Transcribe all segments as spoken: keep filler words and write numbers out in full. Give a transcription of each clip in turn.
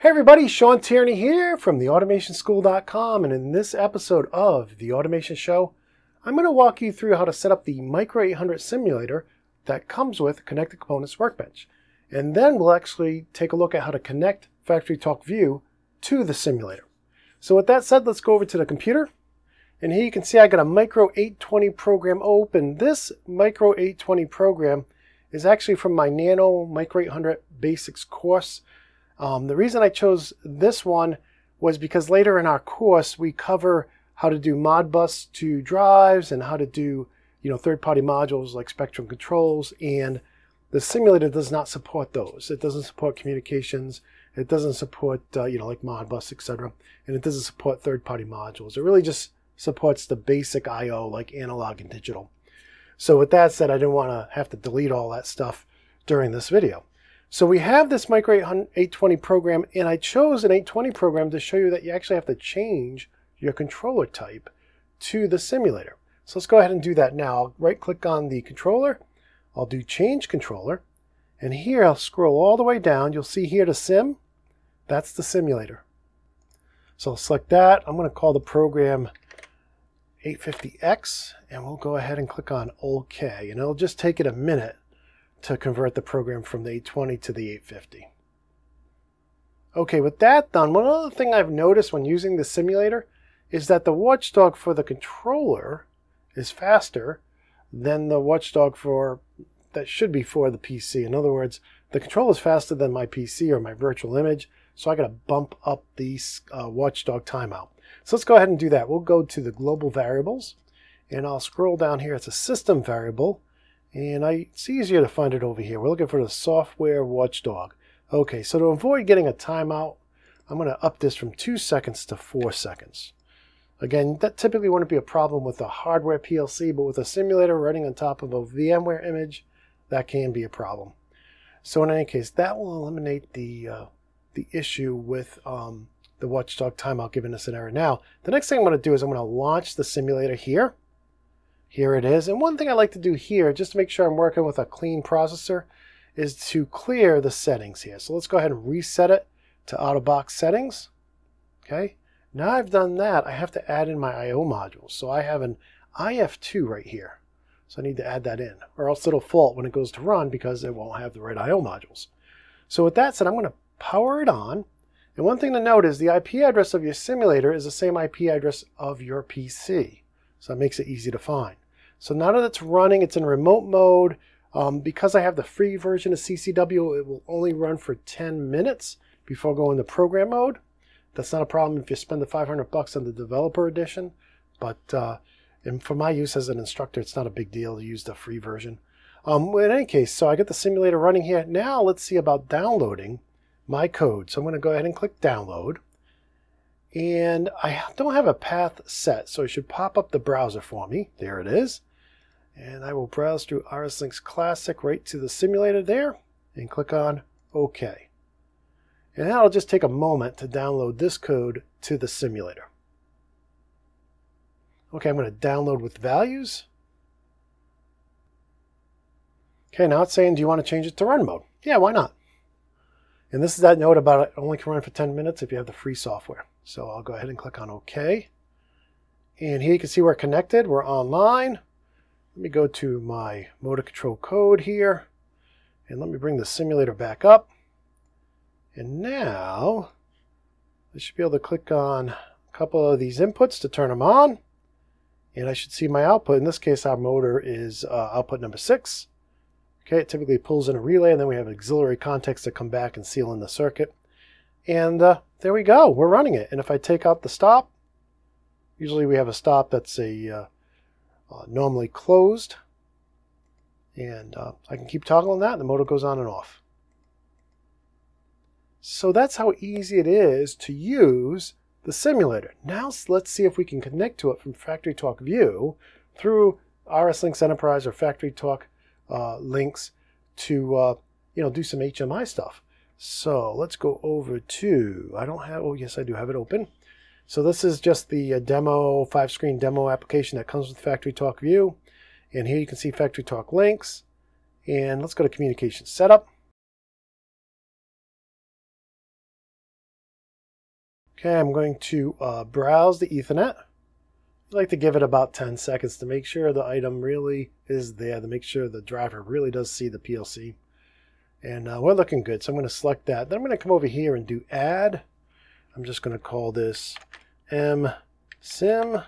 Hey everybody, Sean Tierney here from the automation school dot com, and in this episode of The Automation Show, I'm going to walk you through how to set up the Micro eight hundred simulator that comes with Connected Components Workbench. And then we'll actually take a look at how to connect FactoryTalk View to the simulator. So with that said, let's go over to the computer. And here you can see I got a Micro eight twenty program open. This Micro eight twenty program is actually from my Nano Micro eight hundred Basics course. Um, the reason I chose this one was because later in our course, we cover how to do Modbus to drives and how to do, you know, third-party modules like Spectrum Controls, and the simulator does not support those. It doesn't support communications. It doesn't support, uh, you know, like Modbus, et cetera. And it doesn't support third-party modules. It really just supports the basic I O like analog and digital. So with that said, I didn't want to have to delete all that stuff during this video. So we have this Micro eight twenty program, and I chose an eight twenty program to show you that you actually have to change your controller type to the simulator. So let's go ahead and do that now. I'll right-click on the controller. I'll do Change Controller. And here I'll scroll all the way down. You'll see here to Sim. That's the simulator. So I'll select that. I'm going to call the program eight fifty X, and we'll go ahead and click on OK. And it'll just take it a minute to convert the program from the eight twenty to the eight fifty. Okay, with that done, one other thing I've noticed when using the simulator is that the watchdog for the controller is faster than the watchdog for that should be for the P C. In other words, the controller is faster than my P C or my virtual image, so I gotta bump up the uh, watchdog timeout. So let's go ahead and do that. We'll go to the global variables, and I'll scroll down here. It's a system variable. And I, it's easier to find it over here. We're looking for the software watchdog. Okay, so to avoid getting a timeout, I'm going to up this from two seconds to four seconds. Again, that typically wouldn't be a problem with a hardware P L C, but with a simulator running on top of a VMware image, that can be a problem. So in any case, that will eliminate the, uh, the issue with um, the watchdog timeout giving us an error. Now, the next thing I'm going to do is I'm going to launch the simulator here. Here it is. And one thing I like to do here, just to make sure I'm working with a clean processor, is to clear the settings here. So let's go ahead and reset it to out-of-box settings. Okay. Now I've done that, I have to add in my I O modules. So I have an I F two right here. So I need to add that in, or else it'll fault when it goes to run because it won't have the right I O modules. So with that said, I'm going to power it on. And one thing to note is the I P address of your simulator is the same I P address of your P C. So that makes it easy to find. So now that it's running, it's in remote mode. Um, because I have the free version of C C W, it will only run for ten minutes before going to program mode. That's not a problem if you spend the five hundred bucks on the developer edition, but uh, and for my use as an instructor, it's not a big deal to use the free version. Um, in any case, so I get the simulator running here. Now let's see about downloading my code. So I'm going to go ahead and click download. And I don't have a path set, so it should pop up the browser for me. There it is. And I will browse through RSLinx Classic right to the simulator there and click on OK. And that'll just take a moment to download this code to the simulator. Okay, I'm going to download with values. Okay, now it's saying, do you want to change it to run mode? Yeah, why not? And this is that note about it only can run for ten minutes if you have the free software. So I'll go ahead and click on OK. And here you can see we're connected. We're online. Let me go to my motor control code here. And let me bring the simulator back up. And now I should be able to click on a couple of these inputs to turn them on. And I should see my output. In this case, our motor is uh, output number six. Okay, it typically pulls in a relay, and then we have auxiliary contacts that come back and seal in the circuit. And uh, there we go. We're running it. And if I take out the stop, usually we have a stop that's a uh, uh, normally closed. And uh, I can keep toggling that, and the motor goes on and off. So that's how easy it is to use the simulator. Now let's see if we can connect to it from FactoryTalk View through RSLinx Enterprise or FactoryTalk Uh, links to uh, you know, do some H M I stuff. So let's go over to, I don't have, oh yes I do have it open. So this is just the uh, demo, five screen demo application that comes with FactoryTalk View. And here you can see FactoryTalk links. And let's go to communication setup. Okay, I'm going to uh, browse the Ethernet. I'd like to give it about ten seconds to make sure the item really is there, to make sure the driver really does see the P L C. And uh, we're looking good, so I'm going to select that. Then I'm going to come over here and do add. I'm just going to call this M SIM.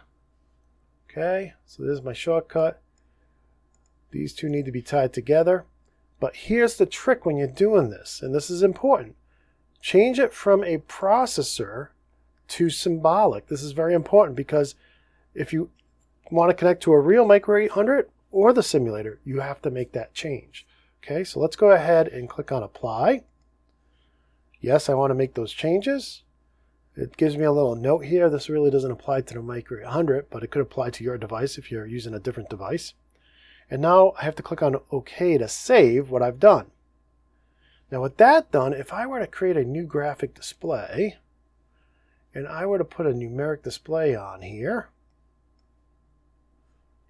Okay, so there's my shortcut. These two need to be tied together. But here's the trick when you're doing this, and this is important. Change it from a processor to symbolic. This is very important because if you want to connect to a real Micro eight hundred or the simulator, you have to make that change. Okay, so let's go ahead and click on apply. Yes, I want to make those changes. It gives me a little note here. This really doesn't apply to the Micro eight hundred, but it could apply to your device if you're using a different device. And now I have to click on OK to save what I've done. Now with that done, if I were to create a new graphic display, and I were to put a numeric display on here,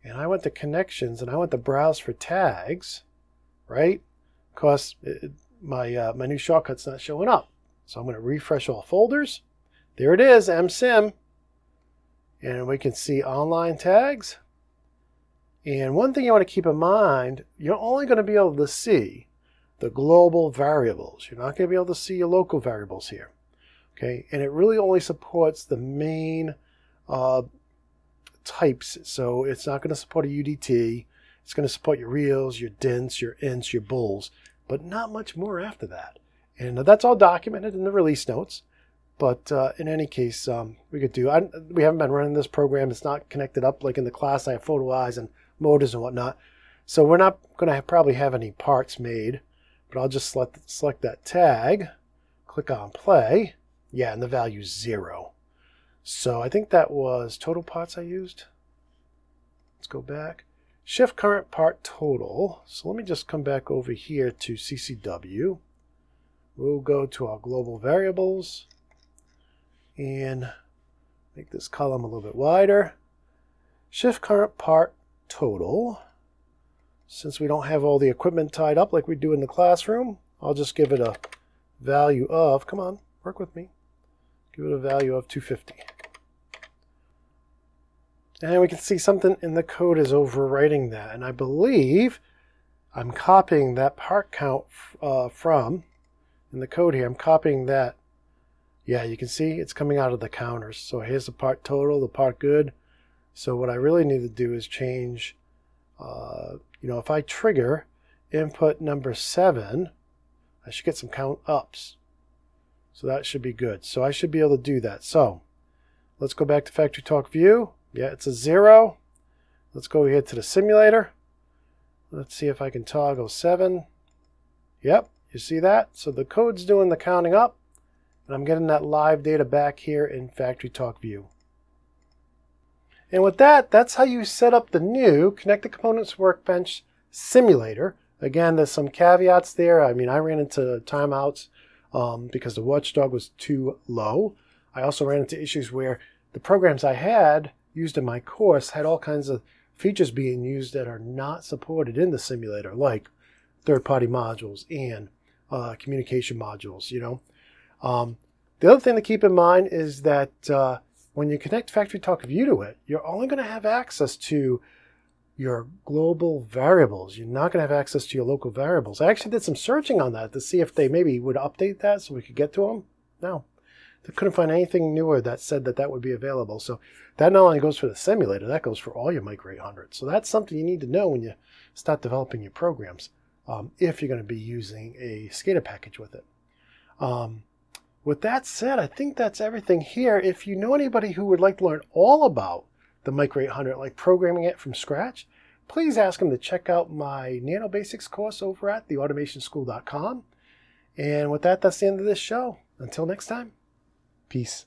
and I went to connections, and I went to browse for tags, right? Because my, uh, my new shortcut's not showing up. So I'm going to refresh all folders. There it is, M SIM. And we can see online tags. And one thing you want to keep in mind, you're only going to be able to see the global variables. You're not going to be able to see your local variables here. Okay, and it really only supports the main uh, types. So it's not going to support a U D T. It's going to support your reals, your dints, your ints, your bulls, but not much more after that. And that's all documented in the release notes. But uh, in any case, um, we could do, I, we haven't been running this program. It's not connected up like in the class. I have photo eyes and motors and whatnot. So we're not going to probably have any parts made, but I'll just select, select that tag, click on play. Yeah, and the value is zero. So I think that was total parts I used. Let's go back. Shift current part total. So let me just come back over here to C C W. We'll go to our global variables and make this column a little bit wider. Shift current part total. Since we don't have all the equipment tied up like we do in the classroom, I'll just give it a value of, come on, work with me. Give it a value of two fifty. And we can see something in the code is overwriting that. And I believe I'm copying that part count uh, from, in the code here, I'm copying that. Yeah, you can see it's coming out of the counters. So here's the part total, the part good. So what I really need to do is change, uh, you know, if I trigger input number seven, I should get some count ups. So that should be good. So I should be able to do that. So let's go back to FactoryTalk View. Yeah, it's a zero. Let's go here to the simulator. Let's see if I can toggle seven. Yep, you see that? So the code's doing the counting up. And I'm getting that live data back here in FactoryTalk View. And with that, that's how you set up the new Connected Components Workbench simulator. Again, there's some caveats there. I mean, I ran into timeouts um, because the watchdog was too low. I also ran into issues where the programs I had used in my course had all kinds of features being used that are not supported in the simulator, like third-party modules and uh, communication modules, you know. Um, the other thing to keep in mind is that uh, when you connect FactoryTalk View to it, you're only going to have access to your global variables. You're not going to have access to your local variables. I actually did some searching on that to see if they maybe would update that so we could get to them. No, they couldn't find anything newer that said that that would be available. So that not only goes for the simulator, that goes for all your Micro eight hundred. So that's something you need to know when you start developing your programs um, if you're going to be using a SCADA package with it. Um, With that said, I think that's everything here. If you know anybody who would like to learn all about the Micro eight hundred, like programming it from scratch, please ask them to check out my Nano Basics course over at the automation school dot com. And with that, that's the end of this show. Until next time, peace.